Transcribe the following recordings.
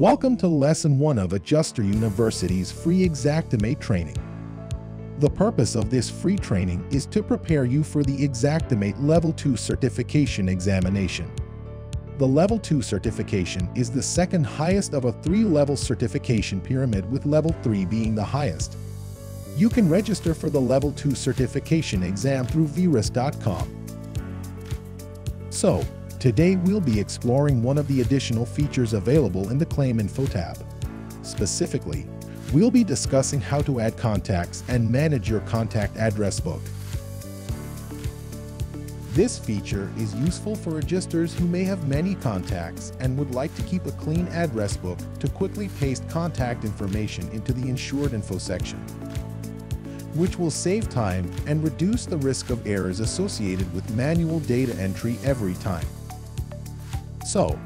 Welcome to Lesson 1 of Adjuster University's free Xactimate training. The purpose of this free training is to prepare you for the Xactimate Level 2 certification examination. The Level 2 certification is the second highest of a three-level certification pyramid, with Level 3 being the highest. You can register for the Level 2 certification exam through vrus.com. So, today we'll be exploring one of the additional features available in the Claim Info tab. Specifically, we'll be discussing how to add contacts and manage your contact address book. This feature is useful for adjusters who may have many contacts and would like to keep a clean address book to quickly paste contact information into the Insured Info section, which will save time and reduce the risk of errors associated with manual data entry every time. So,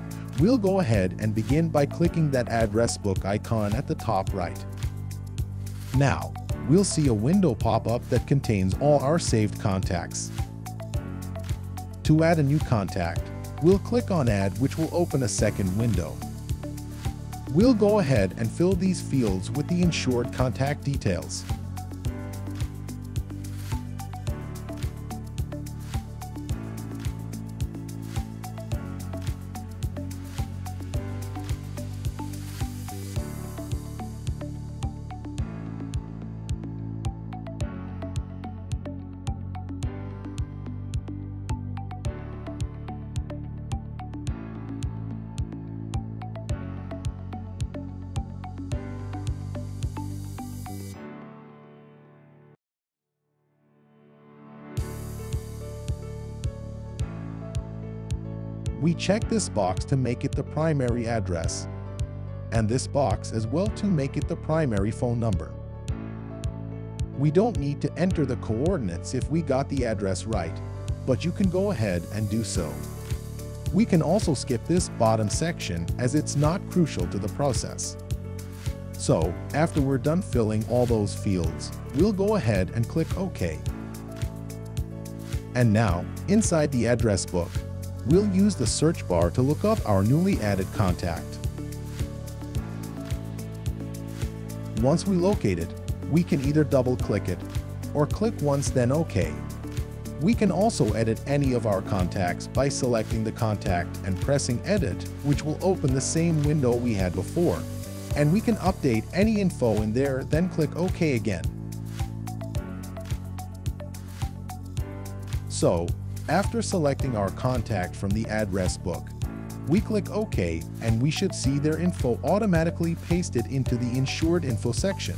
we'll go ahead and begin by clicking that address book icon at the top right. Now, we'll see a window pop up that contains all our saved contacts. To add a new contact, we'll click on Add, which will open a second window. We'll go ahead and fill these fields with the insured contact details. We check this box to make it the primary address, and this box as well to make it the primary phone number. We don't need to enter the coordinates if we got the address right, but you can go ahead and do so. We can also skip this bottom section as it's not crucial to the process. So, after we're done filling all those fields, we'll go ahead and click OK. And now, inside the address book, we'll use the search bar to look up our newly added contact. Once we locate it, we can either double-click it or click once then OK. We can also edit any of our contacts by selecting the contact and pressing Edit, which will open the same window we had before, and we can update any info in there, then click OK again. So, after selecting our contact from the address book, we click OK and we should see their info automatically pasted into the Insured Info section.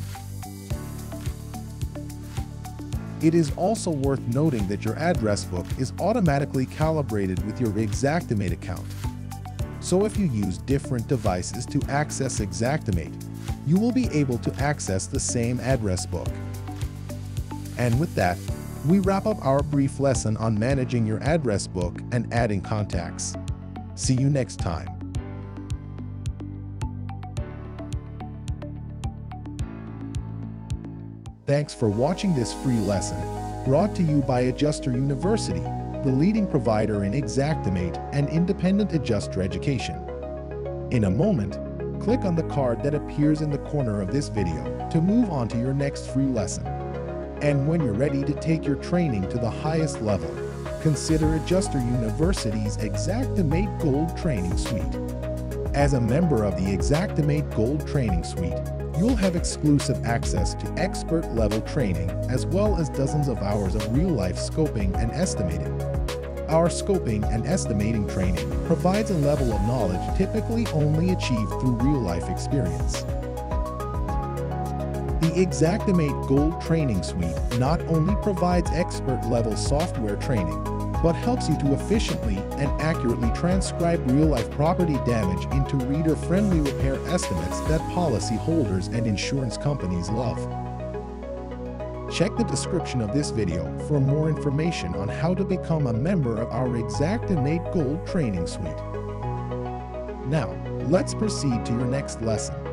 It is also worth noting that your address book is automatically calibrated with your Xactimate account. So if you use different devices to access Xactimate, you will be able to access the same address book. And with that, we wrap up our brief lesson on managing your address book and adding contacts. See you next time. Thanks for watching this free lesson, brought to you by Adjuster University, the leading provider in Xactimate and independent adjuster education. In a moment, click on the card that appears in the corner of this video to move on to your next free lesson. And when you're ready to take your training to the highest level, consider Adjuster University's Xactimate Gold Training Suite. As a member of the Xactimate Gold Training Suite, you'll have exclusive access to expert-level training as well as dozens of hours of real-life scoping and estimating. Our scoping and estimating training provides a level of knowledge typically only achieved through real-life experience. The Xactimate Gold Training Suite not only provides expert-level software training, but helps you to efficiently and accurately transcribe real-life property damage into reader-friendly repair estimates that policyholders and insurance companies love. Check the description of this video for more information on how to become a member of our Xactimate Gold Training Suite. Now, let's proceed to your next lesson.